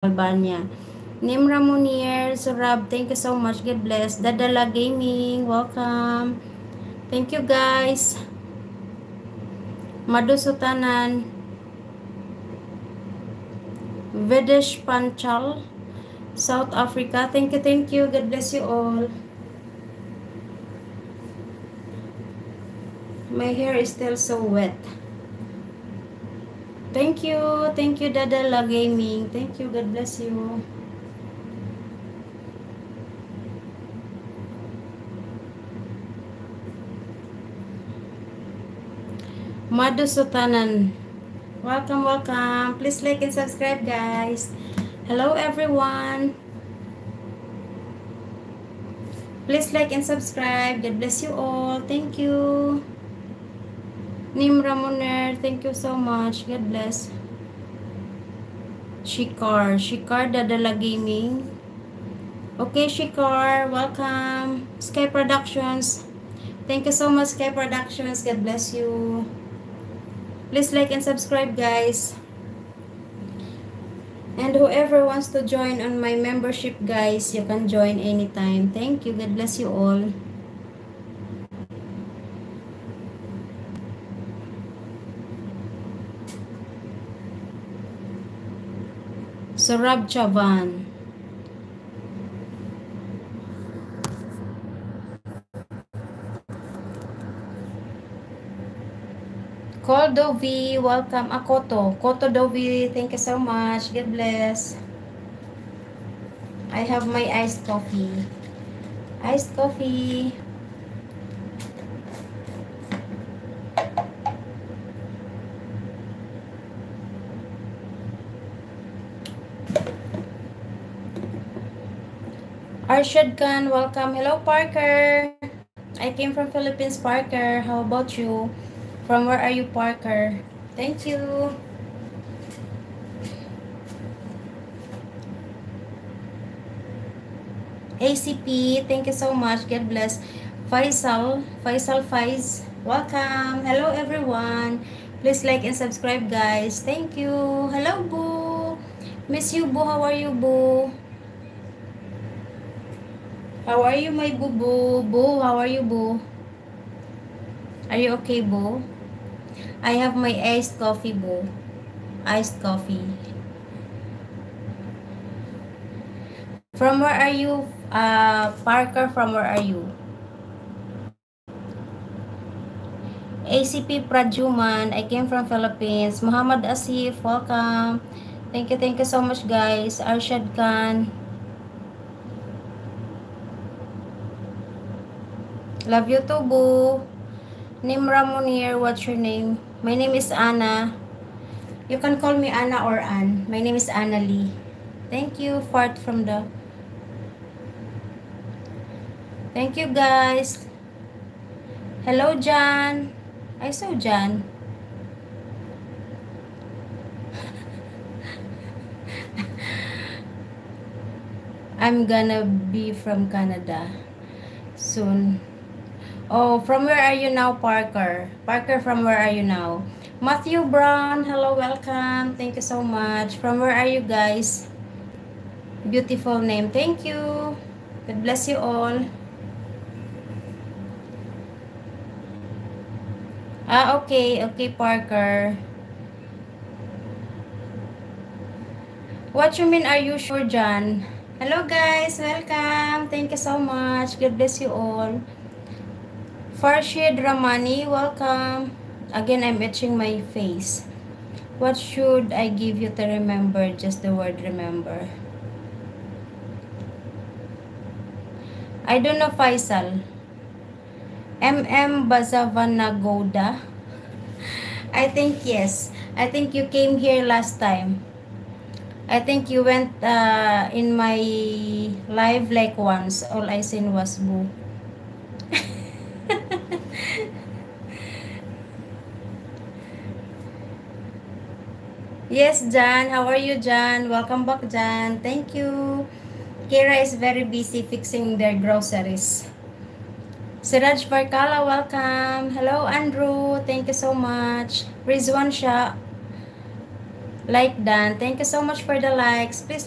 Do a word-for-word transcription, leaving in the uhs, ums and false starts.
Albania. Nimra Munir Surab, thank you so much. God bless. Dadala Gaming, welcome. Thank you guys. Madhusudanan, Vedesh Panchal, South Africa. Thank you, thank you. God bless you all. My hair is still so wet. Thank you, thank you, Dadala Gaming. Thank you, God bless you. Madhusudanan, welcome, welcome. Please like and subscribe, guys. Hello, everyone. Please like and subscribe. God bless you all. Thank you. Nimra Munir, thank you so much. God bless. Shikar, Shikar Dadala Gaming. Okay, Shikar, welcome. Sky Productions, thank you so much. Sky Productions, God bless you. Please like and subscribe, guys. And whoever wants to join on my membership, guys, you can join anytime. Thank you. God bless you all. So Rub Chavan. Koto Dovi, welcome. Akoto. Koto Dovi, thank you so much. God bless. I have my iced coffee. Iced coffee. Arshad Khan, welcome. Hello, Parker. I came from Philippines, Parker. How about you? From where are you, Parker? Thank you. A C P, thank you so much. God bless. Faisal, Faisal Faiz, welcome. Hello, everyone. Please like and subscribe, guys. Thank you. Hello, Boo. Miss you, Boo. How are you, Boo? How are you, my boo boo? Boo, how are you, boo? Are you okay, boo? I have my iced coffee, boo. Iced coffee. From where are you, uh, Parker? From where are you? A C P Prajuman, I came from Philippines. Muhammad Asif, welcome. Thank you, thank you so much, guys. Arshad Khan. Love you too, boo. Nimra Munir, what's your name? My name is Anna. You can call me Anna or Ann. My name is Anna Lee. Thank you, Fart from the... Thank you, guys. Hello, Jan. I saw Jan. I'm gonna be from Canada soon. Oh, from where are you now, Parker? Parker, from where are you now? Matthew Brown, hello, welcome. Thank you so much. From where are you guys? Beautiful name. Thank you. God bless you all. Ah, okay. Okay, Parker. What you mean, are you sure, John? Hello, guys. Welcome. Thank you so much. God bless you all. Farshid Ramani, welcome. Again, I'm etching my face. What should I give you to remember? Just the word remember. I don't know, Faisal. M M Bazavanagoda. I think yes. I think you came here last time. I think you went uh, in my live like once. All I seen was boo. Yes, Jan. How are you, Jan? Welcome back, Jan. Thank you. Kira is very busy fixing their groceries. Siraj Barkala, welcome. Hello, Andrew. Thank you so much. Rizwansha, like Dan. Thank you so much for the likes. Please